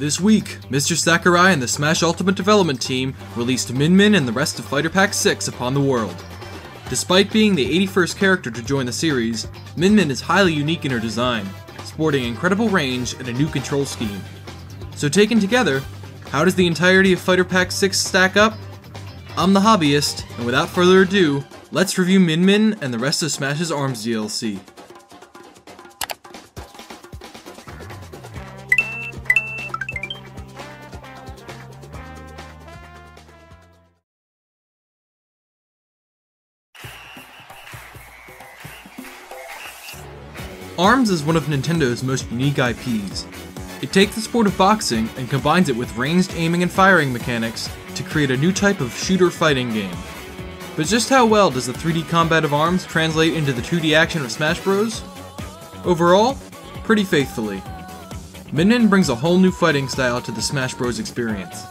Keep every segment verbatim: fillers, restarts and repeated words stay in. This week, Mister Sakurai and the Smash Ultimate development team released Min Min and the rest of Fighter Pack six upon the world. Despite being the eighty-first character to join the series, Min Min is highly unique in her design, sporting incredible range and a new control scheme. So taken together, how does the entirety of Fighter Pack six stack up? I'm The Hobbyist, and without further ado, let's review Min Min and the rest of Smash's ARMS D L C. ARMS is one of Nintendo's most unique I Ps. It takes the sport of boxing and combines it with ranged aiming and firing mechanics to create a new type of shooter fighting game. But just how well does the three D combat of ARMS translate into the two D action of Smash Bros? Overall, pretty faithfully. Min Min brings a whole new fighting style to the Smash Bros experience.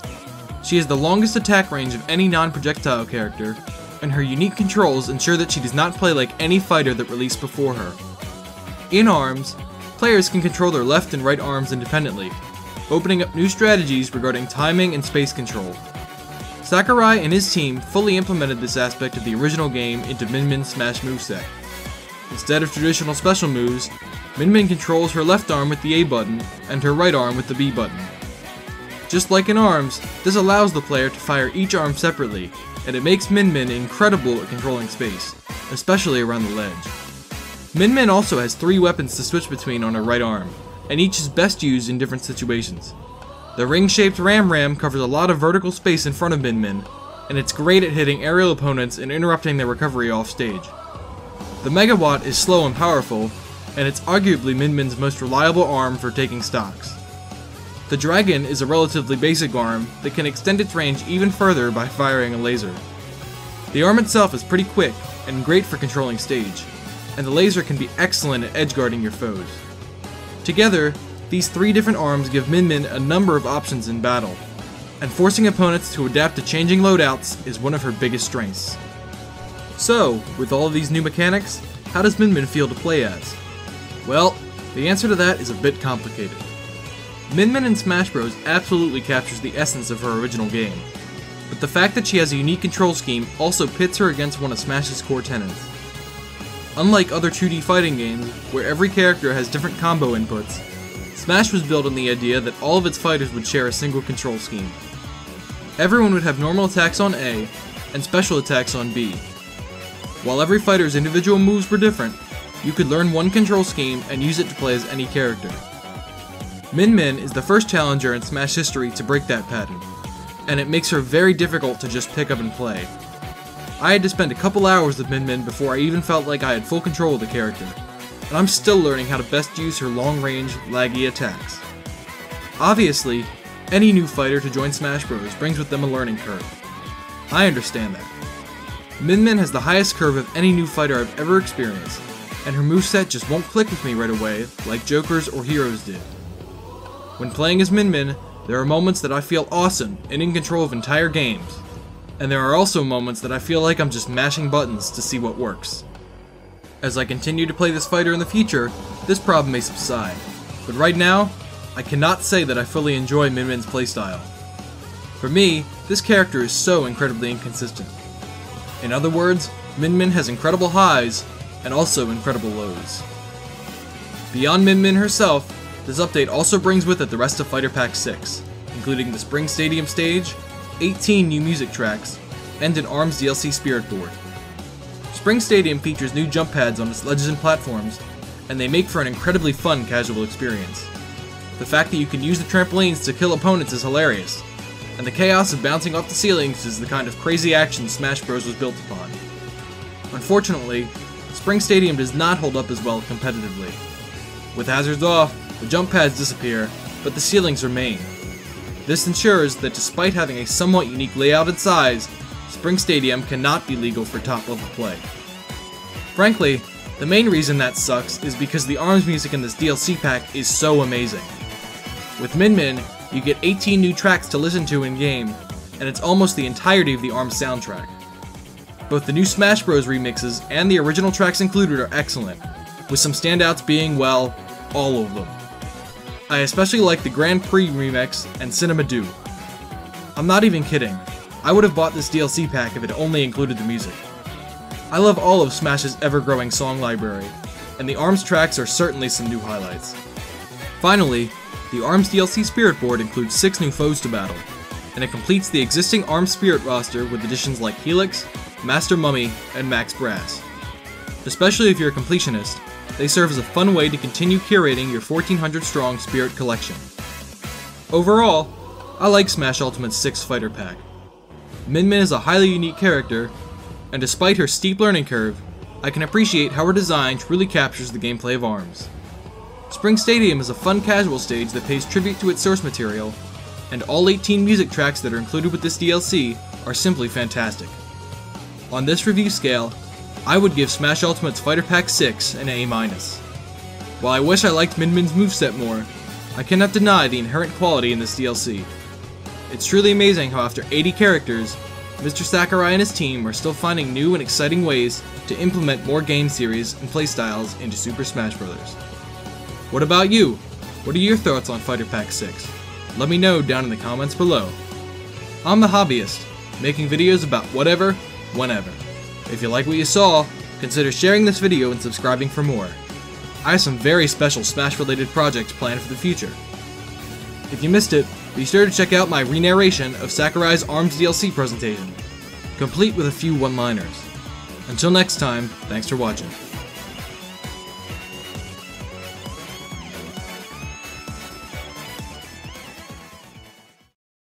She has the longest attack range of any non-projectile character, and her unique controls ensure that she does not play like any fighter that released before her. In ARMS, players can control their left and right arms independently, opening up new strategies regarding timing and space control. Sakurai and his team fully implemented this aspect of the original game into Min Min's Smash moveset. Instead of traditional special moves, Min Min controls her left arm with the A button and her right arm with the B button. Just like in ARMS, this allows the player to fire each arm separately, and it makes Min Min incredible at controlling space, especially around the ledge. Min Min also has three weapons to switch between on her right arm, and each is best used in different situations. The ring-shaped Ram Ram covers a lot of vertical space in front of Min Min, and it's great at hitting aerial opponents and interrupting their recovery off stage. The Megawatt is slow and powerful, and it's arguably Min Min's most reliable arm for taking stocks. The Dragon is a relatively basic arm that can extend its range even further by firing a laser. The arm itself is pretty quick and great for controlling stage, and the laser can be excellent at edgeguarding your foes. Together, these three different arms give Min Min a number of options in battle, and forcing opponents to adapt to changing loadouts is one of her biggest strengths. So, with all of these new mechanics, how does Min Min feel to play as? Well, the answer to that is a bit complicated. Min Min in Smash Bros absolutely captures the essence of her original game, but the fact that she has a unique control scheme also pits her against one of Smash's core tenets. Unlike other two D fighting games, where every character has different combo inputs, Smash was built on the idea that all of its fighters would share a single control scheme. Everyone would have normal attacks on A, and special attacks on B. While every fighter's individual moves were different, you could learn one control scheme and use it to play as any character. Min Min is the first challenger in Smash history to break that pattern, and it makes her very difficult to just pick up and play. I had to spend a couple hours with Min Min before I even felt like I had full control of the character, and I'm still learning how to best use her long-range, laggy attacks. Obviously, any new fighter to join Smash Bros brings with them a learning curve. I understand that. Min Min has the highest curve of any new fighter I've ever experienced, and her moveset just won't click with me right away like Joker's or Heroes did. When playing as Min Min, there are moments that I feel awesome and in control of entire games. And there are also moments that I feel like I'm just mashing buttons to see what works. As I continue to play this fighter in the future, this problem may subside, but right now, I cannot say that I fully enjoy Min Min's playstyle. For me, this character is so incredibly inconsistent. In other words, Min Min has incredible highs, and also incredible lows. Beyond Min Min herself, this update also brings with it the rest of Fighter Pack six, including the Spring Stadium stage, eighteen new music tracks, and an ARMS D L C spirit board. Spring Stadium features new jump pads on its ledges and platforms, and they make for an incredibly fun casual experience. The fact that you can use the trampolines to kill opponents is hilarious, and the chaos of bouncing off the ceilings is the kind of crazy action Smash Bros was built upon. Unfortunately, Spring Stadium does not hold up as well competitively. With hazards off, the jump pads disappear, but the ceilings remain. This ensures that despite having a somewhat unique layout and size, Spring Stadium cannot be legal for top-level play. Frankly, the main reason that sucks is because the ARMS music in this D L C pack is so amazing. With Min Min, you get eighteen new tracks to listen to in-game, and it's almost the entirety of the ARMS soundtrack. Both the new Smash Bros remixes and the original tracks included are excellent, with some standouts being, well, all of them. I especially like the Grand Prix Remix and Cinema Do. I'm not even kidding, I would have bought this D L C pack if it only included the music. I love all of Smash's ever-growing song library, and the ARMS tracks are certainly some new highlights. Finally, the ARMS D L C Spirit Board includes six new foes to battle, and it completes the existing ARMS Spirit roster with additions like Helix, Master Mummy, and Max Brass. Especially if you're a completionist, they serve as a fun way to continue curating your fourteen hundred strong Spirit collection. Overall, I like Smash Ultimate's sixth Fighter Pack. Min Min is a highly unique character, and despite her steep learning curve, I can appreciate how her design truly captures the gameplay of ARMS. Spring Stadium is a fun casual stage that pays tribute to its source material, and all eighteen music tracks that are included with this D L C are simply fantastic. On this review scale, I would give Smash Ultimate's Fighter Pack six an A minus. While I wish I liked Min Min's moveset more, I cannot deny the inherent quality in this D L C. It's truly amazing how after eighty characters, Mister Sakurai and his team are still finding new and exciting ways to implement more game series and playstyles into Super Smash Bros. What about you? What are your thoughts on Fighter Pack six? Let me know down in the comments below. I'm The Hobbyist, making videos about whatever, whenever. If you like what you saw, consider sharing this video and subscribing for more. I have some very special Smash-related projects planned for the future. If you missed it, be sure to check out my re-narration of Sakurai's ARMS D L C presentation, complete with a few one-liners. Until next time, thanks for watching.